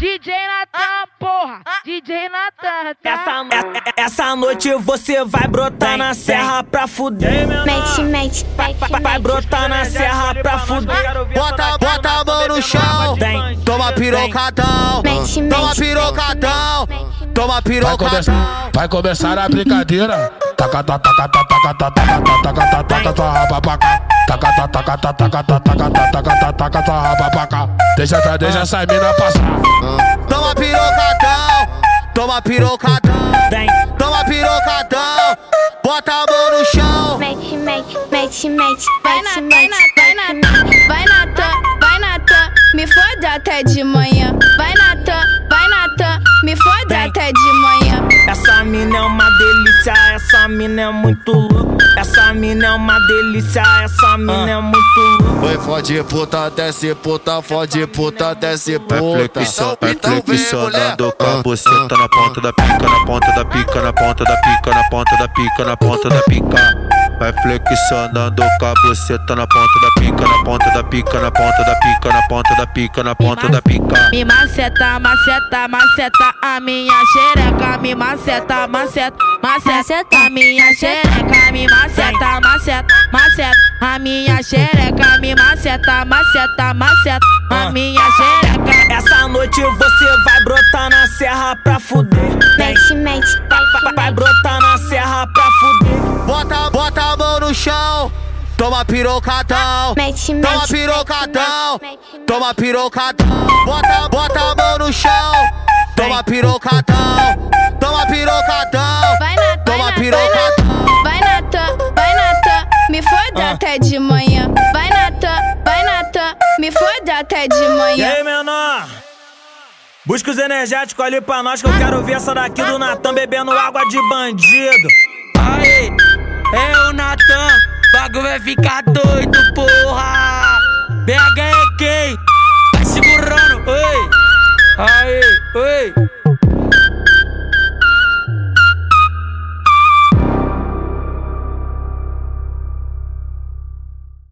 DJ Nattan, porra, DJ Nattan, tá? Essa noite você vai brotar na serra pra fuder. Mete, mete, vai brotar na serra pra fuder. Bota a mão no chão, toma pirocadão, toma pirocadão, toma pirocadão. Vai começar a brincadeira. Taca, taca, taca, taca, taca, taca, taca, tua raba pra cá. Taca, taca, taca, taca, taca, taca, taca, tua raba pra cá. Deixa essa mina passar. Toma pirocadão, toma pirocadão, toma pirocadão. Bota a mão no chão. Mete, mete, mete, mete, vai Nattan, vai Nattan, vai Nattan, me foda até de manhã. Vai Nattan, me foda até de manhã. Essa mina é uma delícia, essa mina é muito louca. Essa mina é uma delícia, essa mina é muito louca. Vai fode puta, desce puta, fode puta, desce puta. É flexionando com a buceta na ponta da pica, na ponta da pica, na ponta da pica, na ponta da pica, na ponta da pica. Vai flexionando com a buceta na ponta da pica, na ponta da pica, na ponta da pica, na ponta da pica, na ponta da pica. Me maceta, maceta, maceta a minha xereca, me maceta, maceta, maceta a minha xereca, me maceta, maceta, maceta a minha xereca, me maceta, maceta, maceta a minha xereca. Essa noite você vai brotar na serra pra fuder. Mete, mete, vai brotar na serra pra fuder. Bota a mão no chão, toma pirocadão, toma pirocadão, toma pirocadão. Bota a mão no chão, toma pirocadão, toma pirocadão, toma pirocadão. Vai Nattan, me foda até de manhã. Vai Nattan, me foda até de manhã. E aí, menor? Busca os energéticos ali pra nós que eu quero ver essa daqui do Nattan bebendo água de bandido. Aê! É o Nattan, bagulho vai ficar doido, porra. BH é quem? Vai segurando, oi. Aê, oi.